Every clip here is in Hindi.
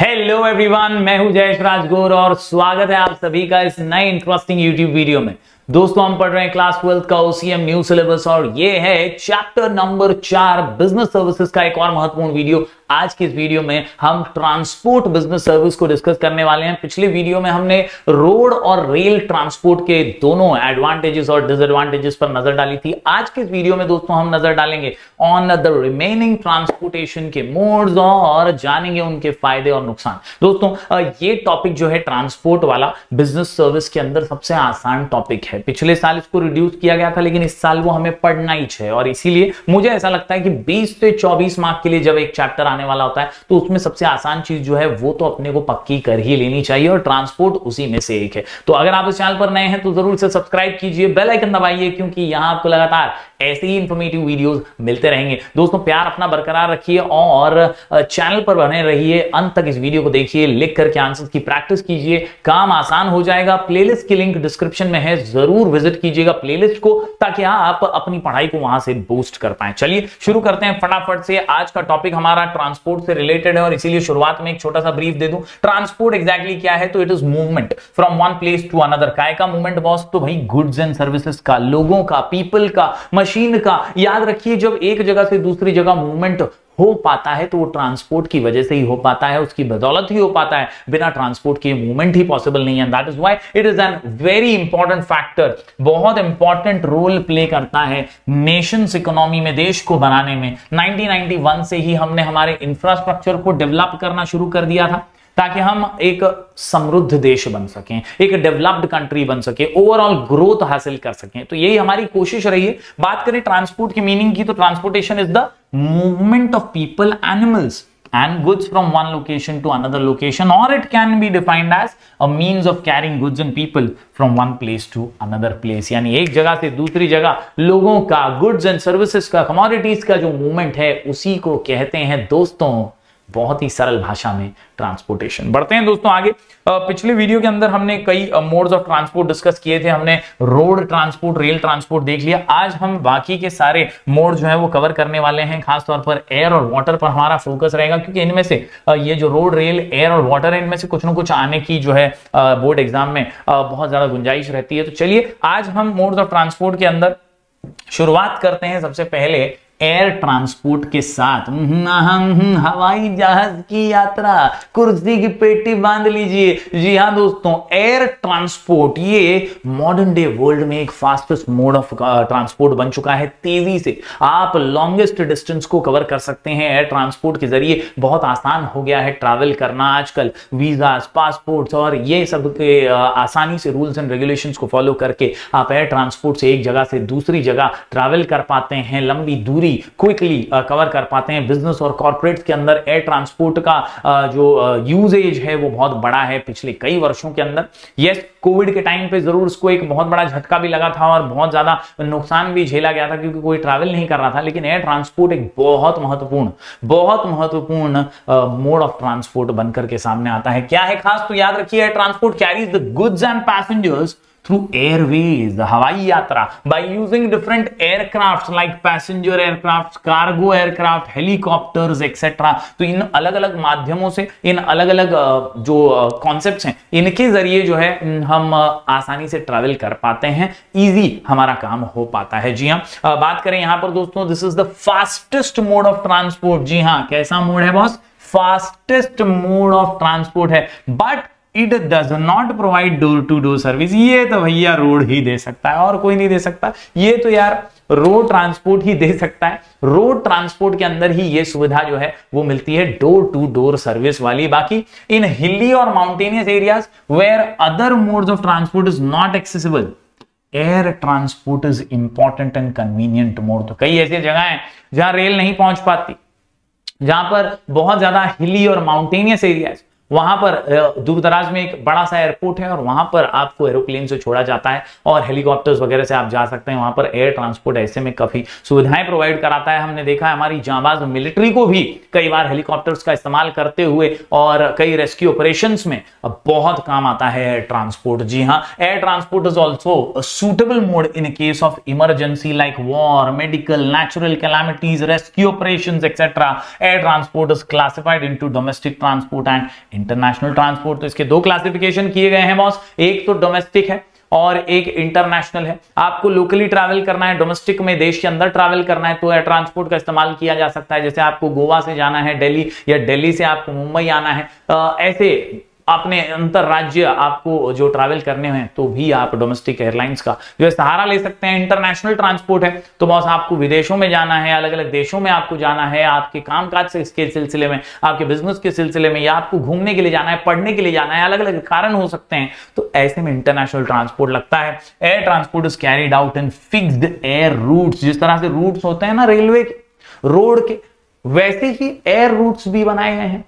हेलो एवरीवन, मैं हूं जयेश राजगोर और स्वागत है आप सभी का इस नए इंटरेस्टिंग यूट्यूब वीडियो में। दोस्तों, हम पढ़ रहे हैं क्लास 12th का ओसीएम न्यू सिलेबस और ये है चैप्टर नंबर 4 बिजनेस सर्विसेज का एक और महत्वपूर्ण वीडियो। आज के इस वीडियो में हम ट्रांसपोर्ट बिजनेस सर्विस को डिस्कस करने वाले हैं। पिछले वीडियो में हमने रोड और रेल ट्रांसपोर्ट के दोनों एडवांटेजेस और डिसएडवांटेजेस पर नजर डाली थी। आज के इस वीडियो में दोस्तों हम नजर डालेंगे ऑन द रिमेनिंग ट्रांसपोर्टेशन के मोड्स और जानेंगे उनके फायदे और नुकसान। दोस्तों, ये टॉपिक जो है ट्रांसपोर्ट वाला बिजनेस सर्विस के अंदर सबसे आसान टॉपिक है। पिछले साल इसको रिड्यूस किया गया था, लेकिन इस साल वो हमें पढ़ना ही है और इसीलिए मुझे ऐसा लगता है कि 20 से 24 मार्क के लिए जब एक चैप्टर आने वाला होता है तो उसमें सबसे आसान चीज जो है वो तो अपने को पक्की कर ही लेनी चाहिए और ट्रांसपोर्ट उसी में से एक है। तो अगर आप इस चैनल पर नए हैं तो जरूर से सब्सक्राइब कीजिए, बेल आइकन दबाइए, क्योंकि यहां आपको लगातार ऐसे ही इंफॉर्मेटिव वीडियोस मिलते रहेंगे। दोस्तों, प्यार अपना बरकरार रखिए और चैनल पर बने रहिए, अंत तक इस वीडियो को देखिए, लिख करके आंसर की प्रैक्टिस कीजिए, काम आसान हो जाएगा। प्लेलिस्ट की लिंक डिस्क्रिप्शन में है, जरूर विजिट कीजिएगा प्लेलिस्ट को ताकि आप अपनी पढ़ाई को वहां से बूस्ट कर पाए। चलिए शुरू करते हैं फटाफट से। आज का टॉपिक हमारा ट्रांसपोर्ट से रिलेटेड है और इसीलिए शुरुआत में एक छोटा सा ब्रीफ दे दूं। ट्रांसपोर्ट एग्जैक्टली क्या है? तो it is movement from one place to another. काय का मूवमेंट बॉस? तो भाई गुड्स एंड सर्विसेज का, लोगों का, पीपल का, मशीन का। याद रखिए, जब एक जगह से दूसरी जगह मूवमेंट हो पाता है तो वो ट्रांसपोर्ट की वजह से ही हो पाता है, उसकी बदौलत ही हो पाता है। बिना ट्रांसपोर्ट के मूवमेंट ही पॉसिबल नहीं है। That is why it is an very important factor, बहुत इंपॉर्टेंट रोल प्ले करता है नेशंस इकोनॉमी में, देश को बनाने में। 1991 से ही हमने हमारे इंफ्रास्ट्रक्चर को डेवलप करना शुरू कर दिया था ताकि हम एक समृद्ध देश बन सकें, एक डेवलप्ड कंट्री बन सके, ओवरऑल ग्रोथ हासिल कर सकें। तो यही हमारी कोशिश रही है। बात करें ट्रांसपोर्ट की मीनिंग की, तो transportation is the movement of people, animals and goods from one location to another location, or it can be defined as a means of carrying goods and people from one place to another place। यानी एक जगह से दूसरी जगह लोगों का, goods and services का, commodities का जो movement है उसी को कहते हैं दोस्तों बहुत ही सरल भाषा में ट्रांसपोर्टेशन। बढ़ते हैं दोस्तों आगे। पिछले वीडियो के अंदर हमने कई मोड्स ऑफ ट्रांसपोर्ट डिस्कस किए थे। हमने रोड ट्रांसपोर्ट, रेल ट्रांसपोर्ट देख लिया। आज हम बाकी के सारे मोड जो है वो कवर करने वाले हैं। खासतौर पर एयर और वाटर पर हमारा फोकस रहेगा, क्योंकि इनमें से ये जो रोड, रेल, एयर और वाटर है, इनमें से कुछ ना कुछ आने की जो है बोर्ड एग्जाम में बहुत ज्यादा गुंजाइश रहती है। तो चलिए आज हम मोड्स ऑफ ट्रांसपोर्ट के अंदर शुरुआत करते हैं सबसे पहले एयर ट्रांसपोर्ट के साथ। हवाई जहाज की यात्रा, कुर्सी की पेटी बांध लीजिए। जी हाँ दोस्तों, एयर ट्रांसपोर्ट ये मॉडर्न डे वर्ल्ड में एक फास्टेस्ट मोड ऑफ ट्रांसपोर्ट बन चुका है। तेजी से आप लॉन्गेस्ट डिस्टेंस को कवर कर सकते हैं एयर ट्रांसपोर्ट के जरिए। बहुत आसान हो गया है ट्रैवल करना आजकल, वीजा, पासपोर्ट्स और ये सब के आसानी से रूल्स एंड रेगुलेशंस को फॉलो करके आप एयर ट्रांसपोर्ट से एक जगह से दूसरी जगह ट्रैवल कर पाते हैं, लंबी दूरी क्विकली कवर कर पाते हैं। बिजनेस और कॉर्पोरेट्स के अंदर एयर ट्रांसपोर्ट का जो यूजेज है वो बहुत बड़ा है पिछले कई वर्षों के अंदर। यस, कोविड के टाइम पे जरूर इसको एक बहुत बड़ा झटका भी लगा था और बहुत ज्यादा नुकसान भी झेला गया था क्योंकि कोई ट्रैवल नहीं कर रहा था, लेकिन एयर ट्रांसपोर्ट एक बहुत महत्वपूर्ण मोड ऑफ ट्रांसपोर्ट बनकर के सामने आता है। क्या है खास? तो याद रखिए, air transport carries the goods and passengers through airways, हवाई यात्रा, by using different aircrafts like passenger aircrafts, cargo aircraft, helicopters etc। तो इन अलग अलग माध्यमों से, इन अलग अलग जो कॉन्सेप्ट्स हैं, इनके जरिए जो है हम आसानी से ट्रैवल कर पाते हैं, इजी हमारा काम हो पाता है। जी हाँ, बात करें यहाँ पर दोस्तों, this is the fastest mode of transport. जी हाँ, कैसा मोड है boss? Fastest mode of transport है, but it does not provide door to door service. ये तो भैया रोड ही दे सकता है और कोई नहीं दे सकता। ये तो यार रोड ट्रांसपोर्ट ही दे सकता है। रोड ट्रांसपोर्ट के अंदर ही ये सुविधा जो है वो मिलती है डोर टू डोर सर्विस वाली। बाकी इन हिली और mountainous areas where other modes of transport is not accessible, air transport is important and convenient mode. तो कई ऐसी जगह है जहां रेल नहीं पहुंच पाती, जहां पर बहुत ज्यादा हिली और माउंटेनियस एरियाज, वहां पर दूरदराज में एक बड़ा सा एयरपोर्ट है और वहां पर आपको एरोप्लेन से छोड़ा जाता है और हेलीकॉप्टर्स वगैरह से आप जा सकते हैं। वहां पर एयर ट्रांसपोर्ट ऐसे में काफी सुविधाएं प्रोवाइड कराता है। हमने देखा है हमारी जांबाज मिलिट्री को भी कई बार हेलीकॉप्टर्स का इस्तेमाल करते हुए और कई रेस्क्यू ऑपरेशन में बहुत काम आता है एयर ट्रांसपोर्ट। जी हाँ, air transport is also suitable mode in case of emergency like war, medical, natural calamities, rescue operation etcetera. Air transport is classified into domestic transport and international transport. तो इसके दो क्लासिफिकेशन किए गए हैं बॉस, एक तो डोमेस्टिक है और एक इंटरनेशनल है। आपको लोकली ट्रैवल करना है, डोमेस्टिक में देश के अंदर ट्रैवल करना है तो एयर ट्रांसपोर्ट का इस्तेमाल किया जा सकता है। जैसे आपको गोवा से जाना है दिल्ली या दिल्ली से आपको मुंबई आना है, ऐसे अपने अंतर राज्य आपको जो ट्रैवल करने हैं तो भी आप डोमेस्टिक एयरलाइंस का जो है सहारा ले सकते हैं। इंटरनेशनल ट्रांसपोर्ट है तो बॉस आपको विदेशों में जाना है, अलग अलग देशों में आपको जाना है, आपके कामकाज से इसके सिलसिले में, आपके बिजनेस के सिलसिले में, या आपको घूमने के लिए जाना है, पढ़ने के लिए जाना है, अलग अलग कारण हो सकते हैं, तो ऐसे में इंटरनेशनल ट्रांसपोर्ट लगता है। Air transport is carried out in fixed air routes. जिस तरह से रूट्स होते हैं ना रेलवे के, रोड के, वैसे ही एयर रूट्स भी बनाए गए हैं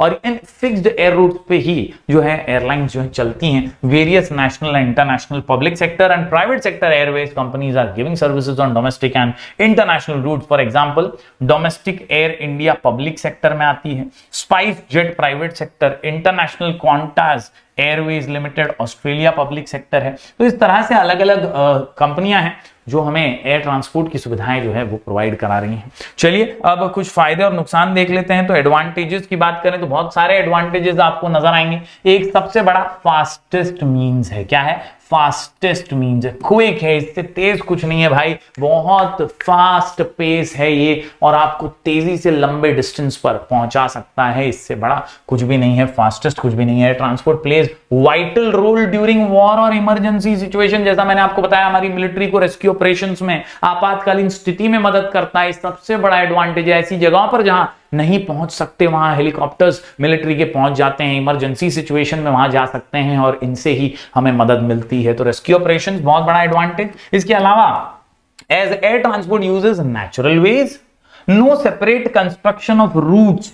और इन फिक्स्ड एयर रूट पे ही जो है एयरलाइंस जो है चलती हैं। Various national and international public sector and private sector airways companies are giving services on domestic and international route. For example domestic Air India public sector में आती है, SpiceJet private sector, international Qantas Airways Limited Australia public sector है। तो इस तरह से अलग अलग कंपनियां हैं जो हमें एयर ट्रांसपोर्ट की सुविधाएं जो है वो प्रोवाइड करा रही हैं। चलिए अब कुछ फायदे और नुकसान देख लेते हैं। तो एडवांटेजेस की बात करें तो बहुत सारे एडवांटेजेस आपको नजर आएंगे। एक सबसे बड़ा फास्टेस्ट मीन्स है। क्या है? फास्टेस्ट मीन्स है, क्विक है, इससे तेज कुछ नहीं है भाई। बहुत फास्ट पेस है ये और आपको तेजी से लंबे डिस्टेंस पर पहुंचा सकता है। इससे बड़ा कुछ भी नहीं है, फास्टेस्ट कुछ भी नहीं है। Transport plays vital role during war और इमरजेंसी सिचुएशन। जैसा मैंने आपको बताया, हमारी मिलिट्री को रेस्क्यू ऑपरेशंस में, आपातकालीन स्थिति में मदद करता है। सबसे बड़ा एडवांटेज है। ऐसी जगहों पर जहां नहीं पहुंच सकते वहां हेलीकॉप्टर्स मिलिट्री के पहुंच जाते हैं, इमरजेंसी सिचुएशन में वहां जा सकते हैं और इनसे ही हमें मदद मिलती है। तो रेस्क्यू ऑपरेशंस बहुत बड़ा एडवांटेज। इसके अलावा as air transport uses natural ways, no separate construction of routes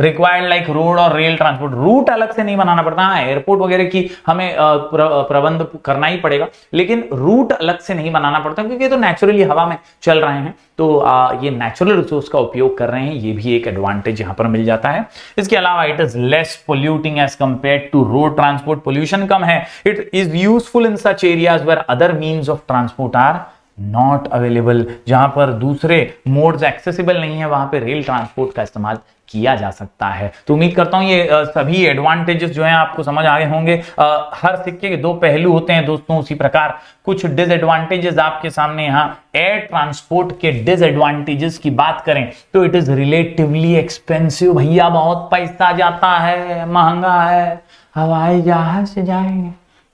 required like road और रेल ट्रांसपोर्ट। रूट अलग से नहीं बनाना पड़ता। हाँ, एयरपोर्ट वगैरह की हमें प्रबंध करना ही पड़ेगा, लेकिन रूट अलग से नहीं बनाना पड़ता क्योंकि ये तो नेचुरली हवा में चल रहे हैं। तो ये नेचुरल रिसोर्स का उपयोग कर रहे हैं, ये भी एक एडवांटेज यहाँ पर मिल जाता है। इसके अलावा it is less polluting as compare to road transport, pollution कम है। It is useful in such areas where other means of transport are not available. जहां पर दूसरे मोड्स एक्सेसिबल नहीं है वहां पर रेल ट्रांसपोर्ट का इस्तेमाल किया जा सकता है। तो उम्मीद करता हूं ये सभी एडवांटेजेस जो हैं आपको समझ आ गए होंगे। हर सिक्के के दो पहलू होते हैं दोस्तों, उसी प्रकार कुछ डिसएडवांटेजेस आपके सामने। यहाँ एयर ट्रांसपोर्ट के डिसएडवांटेजेस की बात करें तो इट इज रिलेटिवली एक्सपेंसिव। भैया बहुत पैसा जाता है, महंगा है। हवाई जहाज से जाएंगे,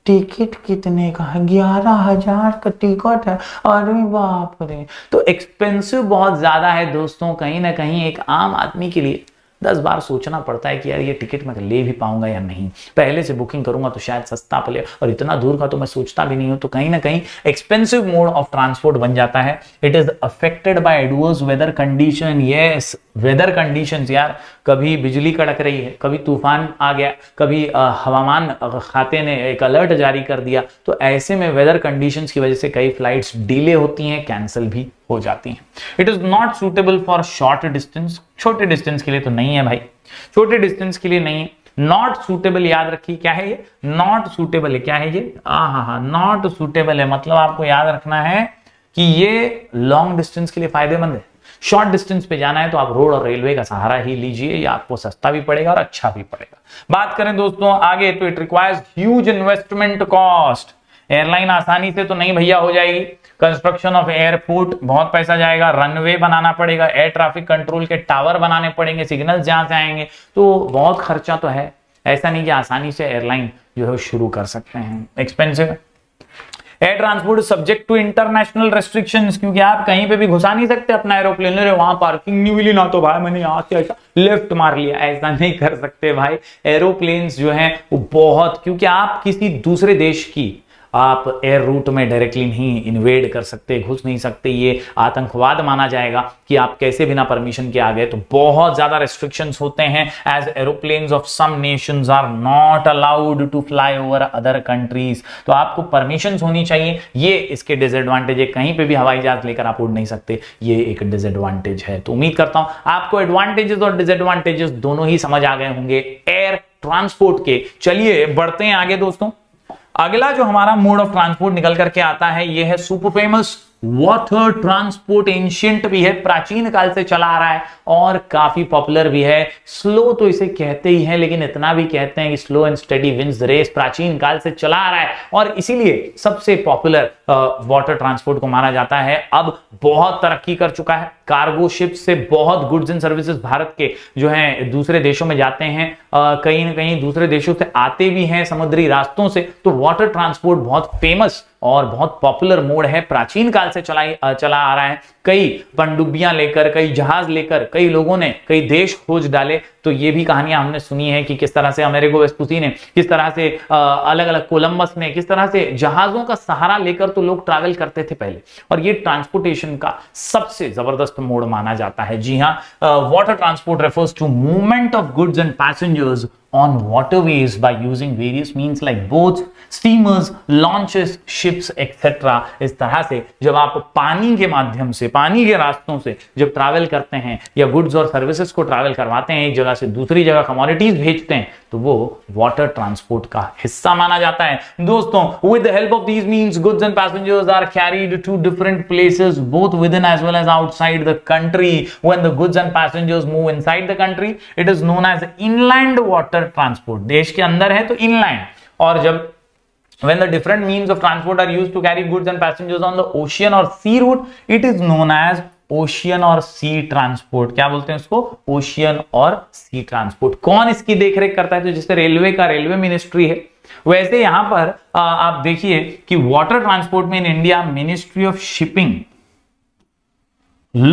टिकट कितने का है? 11,000 का टिकट है। अरे बाप रे, तो एक्सपेंसिव बहुत ज़्यादा है दोस्तों। कहीं ना कहीं एक आम आदमी के लिए 10 बार सोचना पड़ता है कि यार ये टिकट मैं ले भी पाऊंगा या नहीं। पहले से बुकिंग करूंगा तो शायद सस्ता पड़े, और इतना दूर का तो मैं सोचता भी नहीं हूं। तो कहीं ना कहीं एक्सपेंसिव मोड ऑफ ट्रांसपोर्ट बन जाता है। It is affected by adverse weather condition. Yes, weather conditions. यार कभी बिजली कड़क रही है, कभी तूफान आ गया, कभी हवामान खाते ने एक अलर्ट जारी कर दिया। तो ऐसे में वेदर कंडीशंस की वजह से कई फ्लाइट्स डिले होती हैं, कैंसिल भी हो जाती हैं। It is not suitable for short distance. छोटे डिस्टेंस के लिए तो नहीं है भाई, छोटे डिस्टेंस के लिए नहीं है। नॉट सूटेबल, याद रखिए क्या है ये? नॉट सूटेबल है। क्या है ये? हाँ, नॉट सूटेबल है। मतलब आपको याद रखना है कि ये लॉन्ग डिस्टेंस के लिए फायदेमंद है। शॉर्ट डिस्टेंस पे जाना है तो आप रोड और रेलवे का सहारा ही लीजिए, या आपको सस्ता भी पड़ेगा और अच्छा भी पड़ेगा। बात करें दोस्तों आगे तो it requires huge investment cost. Airline आसानी से तो नहीं भैया हो जाएगी। कंस्ट्रक्शन ऑफ एयरपोर्ट बहुत पैसा जाएगा, रनवे बनाना पड़ेगा, एयर ट्रैफिक कंट्रोल के टावर बनाने पड़ेंगे, सिग्नल्स जहां से आएंगे, तो बहुत खर्चा तो है। ऐसा नहीं कि आसानी से एयरलाइन जो है शुरू कर सकते हैं, expensive. Air transport subject to international restrictions, क्योंकि आप कहीं पे भी घुसा नहीं सकते अपना एरोप्लेन। वहां पार्किंग नहीं मिली ना तो भाई मैंने यहां से ऐसा लेफ्ट मार लिया, ऐसा नहीं कर सकते भाई। एरोप्लेन्स जो हैं वो बहुत, क्योंकि आप किसी दूसरे देश की आप एयर रूट में डायरेक्टली नहीं इन्वेड कर सकते, घुस नहीं सकते, ये आतंकवाद माना जाएगा कि आप कैसे बिना परमिशन के आ गए। तो बहुत ज्यादा रेस्ट्रिक्शंस होते हैं। As aeroplanes of some nations are not allowed to fly over other countries, तो आपको परमिशन होनी चाहिए, ये इसके डिसएडवांटेज है। कहीं पे भी हवाई जहाज लेकर आप उड़ नहीं सकते, ये एक डिसएडवांटेज है। तो उम्मीद करता हूं आपको एडवांटेजेस और डिसएडवांटेजेस दोनों ही समझ आ गए होंगे एयर ट्रांसपोर्ट के। चलिए बढ़ते हैं आगे दोस्तों। अगला जो हमारा मोड ऑफ ट्रांसपोर्ट निकल करके आता है ये है super famous water transport. Ancient भी है, प्राचीन काल से चला आ रहा है और काफी पॉपुलर भी है। स्लो तो इसे कहते ही हैं, लेकिन इतना भी कहते हैं कि slow and steady wins the race, प्राचीन काल से चला आ रहा है और इसीलिए सबसे पॉपुलर वाटर ट्रांसपोर्ट को माना जाता है। अब बहुत तरक्की कर चुका है, कार्गो शिप से बहुत गुड्स एंड सर्विसेज भारत के जो है दूसरे देशों में जाते हैं, कहीं ना कहीं दूसरे देशों से आते भी हैं समुद्री रास्तों से। तो वाटर ट्रांसपोर्ट बहुत फेमस और बहुत पॉपुलर मोड है, प्राचीन काल से चला आ रहा है। कई पनडुब्बियां लेकर, कई जहाज लेकर कई लोगों ने कई देश खोज डाले। तो ये भी कहानियां हमने सुनी है कि किस तरह से अमेरिगो वेस्पुसी ने, किस तरह से अलग अलग कोलंबस ने, किस तरह से जहाजों का सहारा लेकर तो लोग ट्रैवल करते थे पहले। और ये ट्रांसपोर्टेशन का सबसे जबरदस्त मोड माना जाता है। जी हाँ, water transport refers to movement of goods and passengers on waterways by using various means like boats, steamers, launches, ships, etc. इस तरह से जब आप पानी के माध्यम से, पानी के रास्तों से जब ट्रैवल करते हैं या गुड्स और सर्विसेज को ट्रैवल करवाते हैं एक जगह से दूसरी जगह, कमोडिटीज भेजते हैं, तो वो वाटर ट्रांसपोर्ट का हिस्सा माना जाता है दोस्तों। With the help of these means goods and passengers are carried to different places both within as well as outside the country. When the goods and passengers move inside the country it is known as inland water transport. देश के अंदर है तो इनलैंड। और जब when the different means of transport are used to carry goods and passengers on the ocean or sea route it is known as ocean और सी ट्रांसपोर्ट। क्या बोलते हैं उसको? ओशियन और सी ट्रांसपोर्ट। कौन इसकी देखरेख करता है? तो जिससे रेलवे का रेलवे मिनिस्ट्री है। वैसे यहां पर आप देखिए कि वाटर ट्रांसपोर्ट में in India ministry of shipping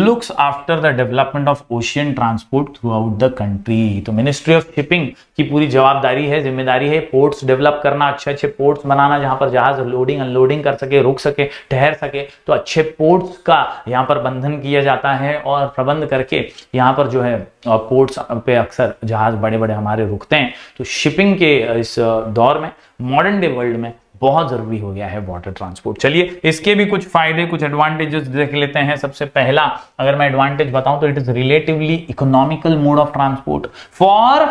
looks after the development of ocean transport throughout the country। तो मिनिस्ट्री ऑफ शिपिंग की पूरी जवाबदारी है, जिम्मेदारी है पोर्ट्स डेवलप करना, अच्छे अच्छे पोर्ट्स बनाना जहां पर जहाज लोडिंग अनलोडिंग कर सके, रुक सके, ठहर सके। तो अच्छे पोर्ट्स का यहाँ पर बंधन किया जाता है और प्रबंध करके यहाँ पर जो है पोर्ट्स पे अक्सर जहाज बड़े बड़े हमारे रुकते हैं। तो शिपिंग के इस दौर में, मॉडर्न डे वर्ल्ड में बहुत जरूरी हो गया है वाटर ट्रांसपोर्ट। चलिए इसके भी कुछ फायदे, कुछ एडवांटेजेस देख लेते हैं। सबसे पहला अगर मैं एडवांटेज बताऊं तो it is relatively economical mode of transport for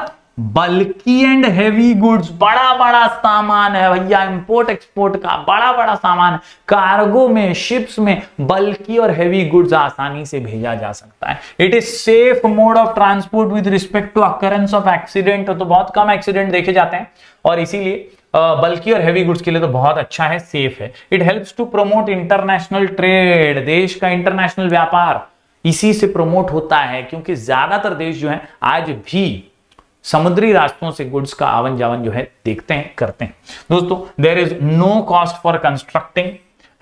bulky and heavy goods. बड़ा बड़ा सामान है भैया, इंपोर्ट एक्सपोर्ट का बड़ा बड़ा सामान, कार्गो में, शिप्स में बल्की और हैवी गुड्स आसानी से भेजा जा सकता है। It is safe mode of transport with respect to occurrence of accident. तो बहुत कम एक्सीडेंट देखे जाते हैं और इसीलिए बल्कि और हैवी गुड्स के लिए तो बहुत अच्छा है, सेफ है। It helps to promote international trade. देश का इंटरनेशनल व्यापार इसी से प्रमोट होता है, क्योंकि ज्यादातर देश जो है आज भी समुद्री रास्तों से गुड्स का आवन जावन जो है देखते हैं, करते हैं दोस्तों। There is no cost for constructing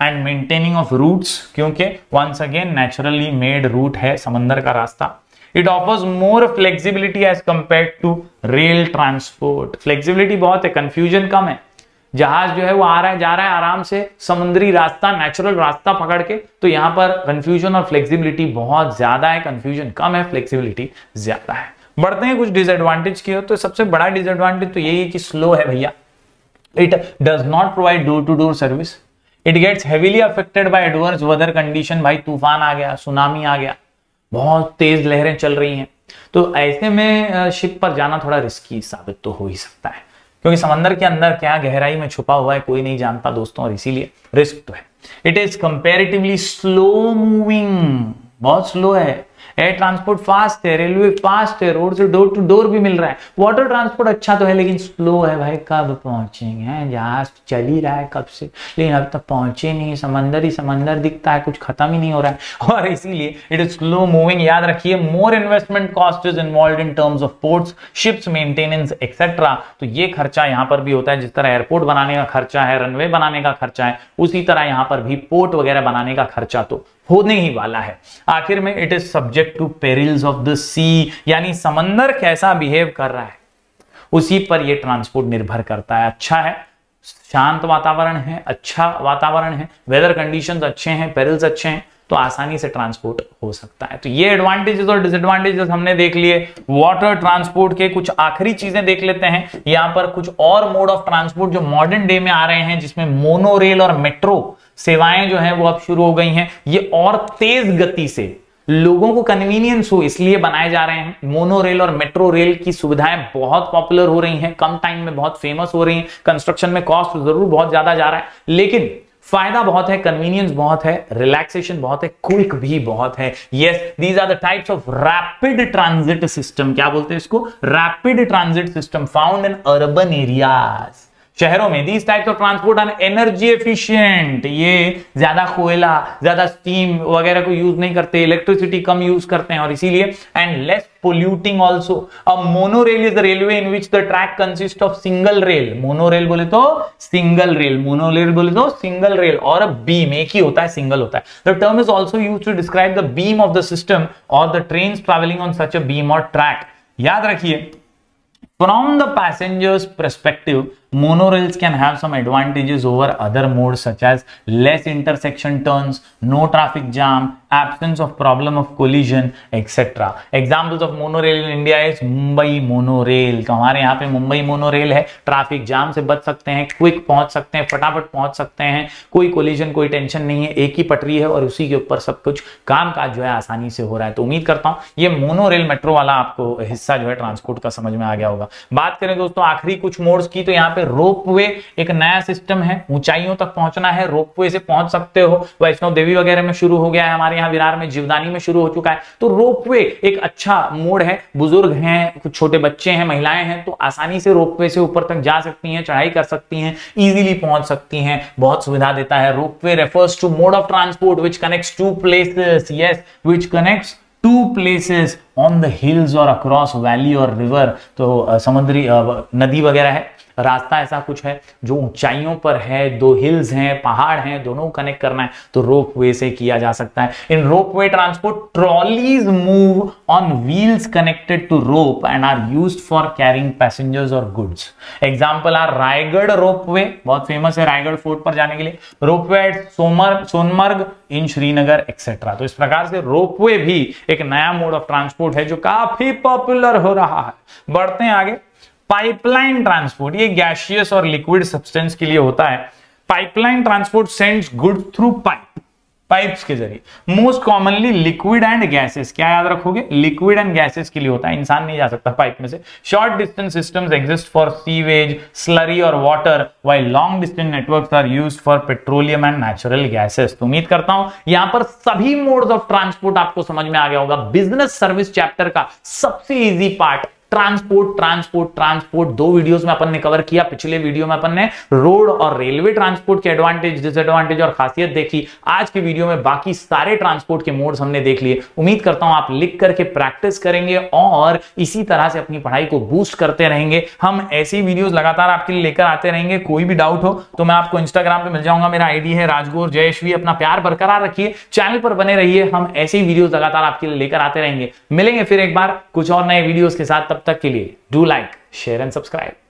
and maintaining of routes, क्योंकि once again naturally made route है समंदर का रास्ता। It offers more flexibility as compare to rail transport. Flexibility बहुत है, कंफ्यूजन कम है, जहाज जो है वो आ रहा है जा रहा है आराम से, समुद्री रास्ता नेचुरल रास्ता पकड़ के। तो यहाँ पर कंफ्यूजन और फ्लेक्सिबिलिटी बहुत ज्यादा है, कंफ्यूजन कम है, फ्लेक्सिबिलिटी ज्यादा है। बढ़ते हैं कुछ डिसएडवांटेज की ओर। तो सबसे बड़ा डिसएडवांटेज तो यही है कि स्लो है भैया। It does not provide door to door service. It gets heavily affected by adverse weather condition. भाई तूफान आ गया, सुनामी आ गया, बहुत तेज लहरें चल रही हैं, तो ऐसे में शिप पर जाना थोड़ा रिस्की साबित तो हो ही सकता है, क्योंकि समंदर के अंदर क्या गहराई में छुपा हुआ है कोई नहीं जानता दोस्तों, और इसीलिए रिस्क तो है। It is comparatively slow moving, बहुत स्लो है। एयर ट्रांसपोर्ट फास्ट है, रेलवे फास्ट है, रोड से डोर टू डोर भी मिल रहा है। वाटर ट्रांसपोर्ट अच्छा तो है लेकिन स्लो है भाई, कब पहुंचेंगे हैं? जहाज चल ही रहा है कब से, लेकिन अब तक पहुंचे नहीं, समंदर ही समंदर दिखता है, कुछ खत्म ही नहीं हो रहा है, और इसीलिए इट इज स्लो मूविंग। याद रखिए more investment cost is involve in terms of ports, ships, maintenance etcetera. तो ये खर्चा यहाँ पर भी होता है। जिस तरह एयरपोर्ट बनाने का खर्चा है, रनवे बनाने का खर्चा है, उसी तरह यहाँ पर भी पोर्ट वगैरह बनाने का खर्चा तो होने ही वाला है। आखिर में it is subject to perils of the sea, यानी समंदर कैसा बिहेव कर रहा है उसी पर यह ट्रांसपोर्ट निर्भर करता है। अच्छा है शांत वातावरण है, अच्छा वातावरण है, वेदर कंडीशंस अच्छे हैं, पेरिल्स अच्छे हैं, तो आसानी से ट्रांसपोर्ट हो सकता है। तो ये एडवांटेजेस और डिसएडवांटेजेस हमने देख लिए वाटर ट्रांसपोर्ट के। कुछ आखिरी चीजें देख लेते हैं यहाँ पर, कुछ और मोड ऑफ ट्रांसपोर्ट जो मॉडर्न डे में आ रहे हैं, जिसमें मोनोरेल और मेट्रो सेवाएं जो है वो अब शुरू हो गई हैं। ये और तेज गति से लोगों को कन्वीनियंस हो इसलिए बनाए जा रहे हैं। मोनोरेल और मेट्रो रेल की सुविधाएं बहुत पॉपुलर हो रही हैं, कम टाइम में बहुत फेमस हो रही हैं। कंस्ट्रक्शन में कॉस्ट जरूर बहुत ज्यादा जा रहा है, लेकिन फायदा बहुत है, कन्वीनियंस बहुत है, रिलैक्सेशन बहुत है, क्विक भी बहुत है। Yes, these are the types of rapid transit system. क्या बोलते हैं इसको? Rapid transit system found in urban areas. शहरों में these types of transport are energy efficient. ये ज्यादा कोयला, ज्यादा स्टीम वगैरह को यूज नहीं करते, इलेक्ट्रिसिटी कम यूज करते हैं और इसीलिए and less polluting also. A monorail is the railway in which the track consists of single rail. Monorail बोले तो single rail, monorail बोले तो single rail और beam एक ही होता है, single होता है. The term is also used to describe the beam of the system or the trains traveling on such a beam or track. याद रखिए, from the passenger's perspective, monorails can have some advantages over other modes such as less intersection turns, no traffic jam, absence of problem of collision, etc. Examples of monorail in India is Mumbai Monorail. तो हमारे यहाँ पे Mumbai Monorail है, ट्रैफिक जाम से बच सकते हैं, क्विक पहुंच सकते हैं, फटाफट पहुंच सकते हैं, कोई कोलिजन, कोई टेंशन नहीं है, एक ही पटरी है और उसी के ऊपर सब कुछ काम काज जो है आसानी से हो रहा है। तो उम्मीद करता हूँ ये मोनोरेल मेट्रो वाला आपको हिस्सा जो है ट्रांसपोर्ट का समझ में आ गया होगा। बात करें दोस्तों आखिरी कुछ मोड्स की, तो यहाँ पे रोपवे एक नया सिस्टम है, ऊंचाइयों तक पहुंचना है, रोपवे से पहुंच सकते हो। वैष्णो देवी वगैरह में शुरू हो गया है, हमारे यहाँ विरार में, जीवदानी में शुरू हो चुका है। तो रोपवे एक अच्छा मोड है, बुजुर्ग हैं, कुछ छोटे बच्चे हैं, महिलाएं हैं, तो आसानी से रोपवे से ऊपर तक जा सकती हैं, चढ़ाई कर सकती हैं, इजीली पहुंच सकती हैं, बहुत सुविधा देता है। Ropeway refers to mode of transport which connects to places. Yes, which connects to places on the hills और अक्रॉस वैली और रिवर। तो समुद्री नदी वगैरह है, रास्ता ऐसा कुछ है जो ऊंचाइयों पर है, दो हिल्स हैं, पहाड़ हैं, दोनों को कनेक्ट करना है तो रोपवे से किया जा सकता है। In ropeway transport trolleys move on wheels connected to rope and are used for carrying passengers और goods. Example are Raigad ropeway, बहुत फेमस है रायगढ़ फोर्ट पर जाने के लिए, ropeway at Sonmarg in Srinagar etcetera. तो इस प्रकार से रोपवे भी एक नया मोड ऑफ ट्रांसपोर्ट है जो काफी पॉपुलर हो रहा है। बढ़ते हैं आगे, पाइपलाइन ट्रांसपोर्ट। ये गैसियस और लिक्विड सब्सटेंस के लिए होता है। Pipeline transport sends good through pipes के जरिए, most commonly liquid and gases. क्या याद रखोगे? लिक्विड एंड गैसेस के लिए होता है, इंसान नहीं जा सकता पाइप में से। Short distance systems exist for sewage, slurry और water, while long distance networks are used for petroleum and natural gases. तो उम्मीद करता हूं यहां पर सभी मोड्स ऑफ ट्रांसपोर्ट आपको समझ में आ गया होगा। बिजनेस सर्विस चैप्टर का सबसे easy part transport, transport, transport दो वीडियोस में अपन ने कवर किया। पिछले वीडियो में अपन ने रोड और रेलवे ट्रांसपोर्ट के एडवांटेज, डिसएडवांटेज और खासियत देखी। आज के वीडियो में बाकी सारे ट्रांसपोर्ट के मोड्स हमने देख लिए। उम्मीद करता हूं आप लिख करके प्रैक्टिस करेंगे और इसी तरह से अपनी पढ़ाई को बूस्ट करते रहेंगे। हम ऐसी वीडियोज लगातार आपके लिए लेकर आते रहेंगे। कोई भी डाउट हो तो मैं आपको इंस्टाग्राम पर मिल जाऊंगा, मेरा आईडी है राजगोर जयेशवी। अपना प्यार बरकरार रखिए, चैनल पर बने रहिए, हम ऐसी वीडियोज लगातार आपके लिए लेकर आते रहेंगे। मिलेंगे फिर एक बार कुछ और नए वीडियोज के साथ। तब तक के लिए do like, share and subscribe.